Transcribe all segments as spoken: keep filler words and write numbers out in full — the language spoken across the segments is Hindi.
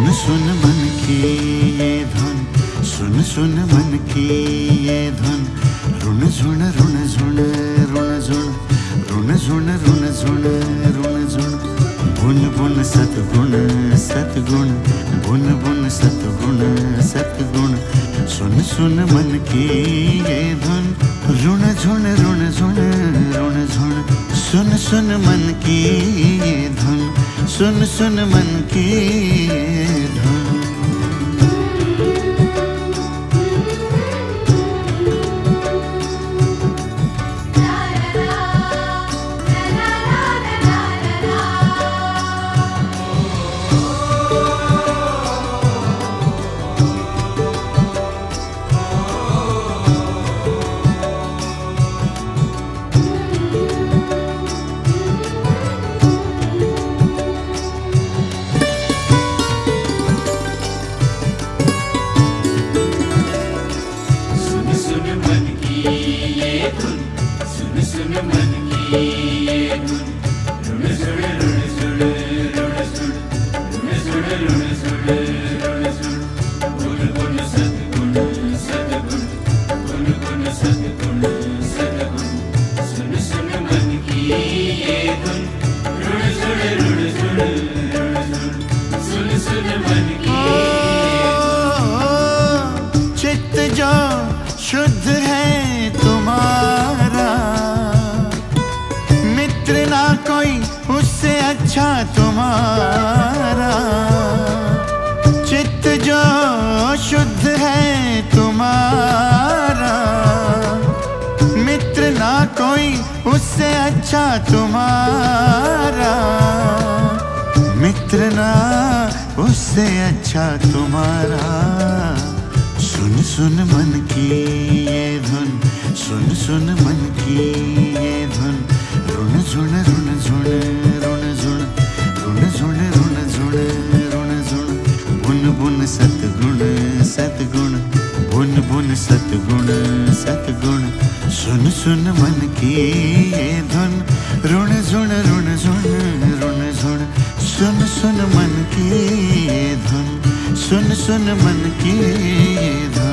सुन सुन मन की ये धुन, सुन सुन मन की ये धुन, रुन झुन रुन झुन रुन झुन रुन झुन रुन झुन रुन झुन, गुन गुन सतगुण सतगुण गुन गुन सतगुण सतगुण, सुन सुन मन की ये धुन, रुन झुन रुन झुन रुन झुन, सुन सुन मन की ये धुन, सुन सुन मन की धुन। तुम्हारा चित्त जो शुद्ध है तुम्हारा, मित्र ना कोई उससे अच्छा तुम्हारा, मित्र ना उससे अच्छा तुम्हारा। सुन सुन मन की ये धुन, सुन सुन मन की ये धुन, रुन झुन रुन झुन रुन झुन रुन झुन रुन झुन रुन झुन, बुन बुन सतगुण सतगुण बुन बुन सतगुण सतगुण, सुन सुन मन की ये धुन, रुन झुन रुन झुन रुन झुन, सुन सुन मन की ये धुन, सुन सुन मन की ये धुन।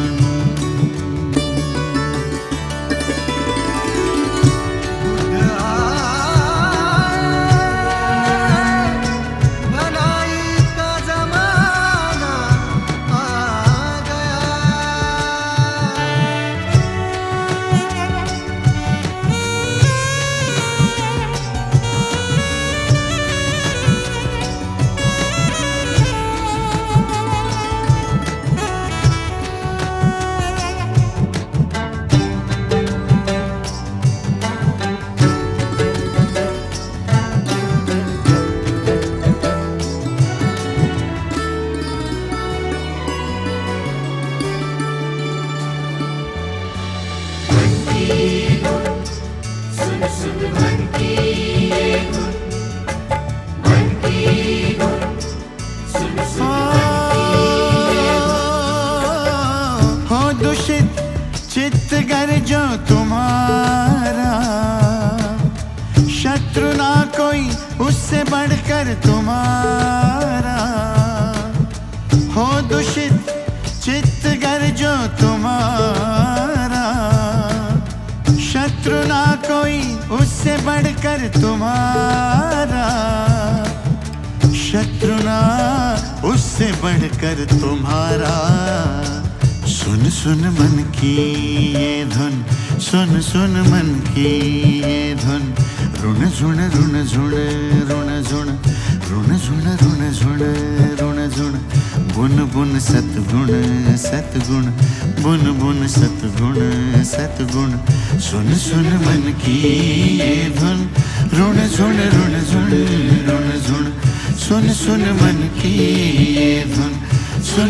सुन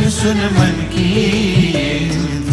सुन मन की